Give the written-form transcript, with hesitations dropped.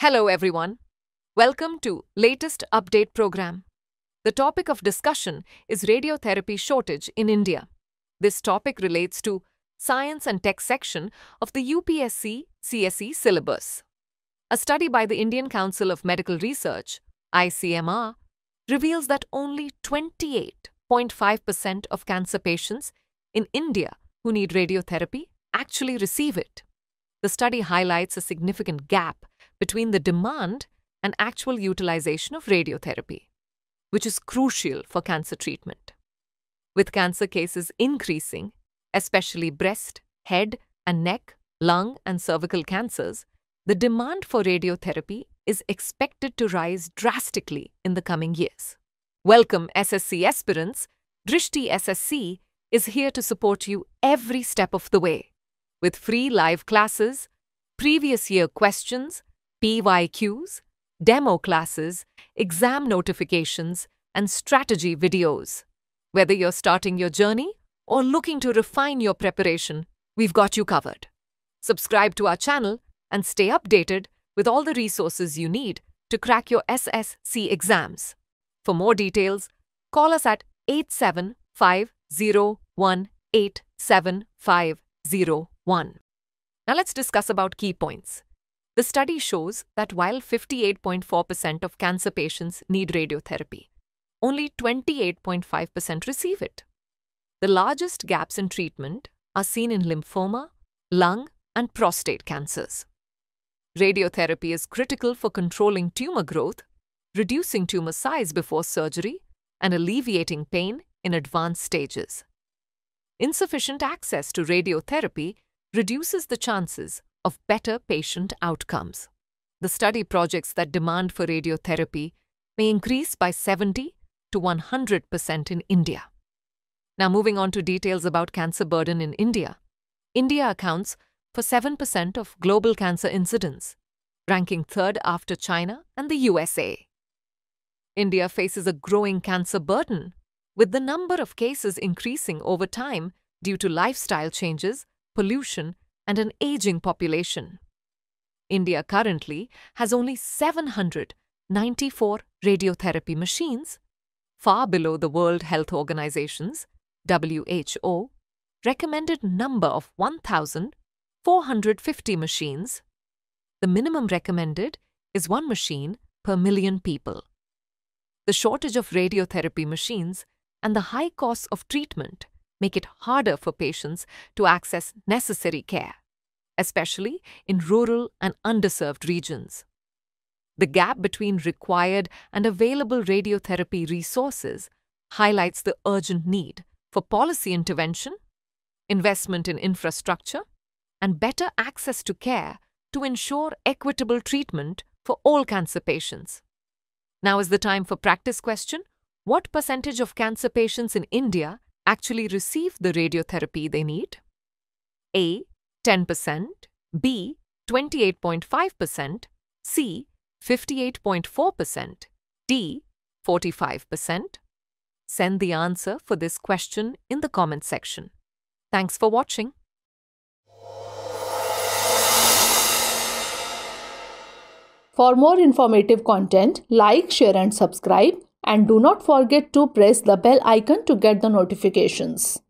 Hello everyone. Welcome to Latest Update Program. The topic of discussion is radiotherapy shortage in India. This topic relates to Science and Tech section of the UPSC CSE syllabus. A study by the Indian Council of Medical Research, ICMR, reveals that only 28.5% of cancer patients in India who need radiotherapy actually receive it. The study highlights a significant gap between the demand and actual utilization of radiotherapy, which is crucial for cancer treatment. With cancer cases increasing, especially breast, head and neck, lung and cervical cancers, the demand for radiotherapy is expected to rise drastically in the coming years. Welcome SSC aspirants, Drishti SSC is here to support you every step of the way with free live classes, previous year questions, PYQs, demo classes, exam notifications, and strategy videos. Whether you're starting your journey or looking to refine your preparation, we've got you covered. Subscribe to our channel and stay updated with all the resources you need to crack your SSC exams. For more details, call us at 8750187501. Now let's discuss about key points. The study shows that while 58.4% of cancer patients need radiotherapy, only 28.5% receive it. The largest gaps in treatment are seen in lymphoma, lung, and prostate cancers. Radiotherapy is critical for controlling tumor growth, reducing tumor size before surgery, and alleviating pain in advanced stages. Insufficient access to radiotherapy reduces the chances of better patient outcomes. The study projects that demand for radiotherapy may increase by 70 to 100% in India. Now moving on to details about cancer burden in India. India accounts for 7% of global cancer incidence, ranking third after China and the USA. India faces a growing cancer burden, with the number of cases increasing over time due to lifestyle changes, pollution, and an aging population. India currently has only 794 radiotherapy machines, far below the World Health Organization's WHO recommended number of 1,450 machines. The minimum recommended is 1 machine per million people. The shortage of radiotherapy machines and the high cost of treatment make it harder for patients to access necessary care, especially in rural and underserved regions. The gap between required and available radiotherapy resources highlights the urgent need for policy intervention, investment in infrastructure, and better access to care to ensure equitable treatment for all cancer patients. Now is the time for practice question. What percentage of cancer patients in India actually receive the radiotherapy they need? A. 10%, B. 28.5%, C. 58.4%, D. 45%. Send the answer for this question in the comment section. Thanks for watching. For more informative content, like, share and subscribe, and do not forget to press the bell icon to get the notifications.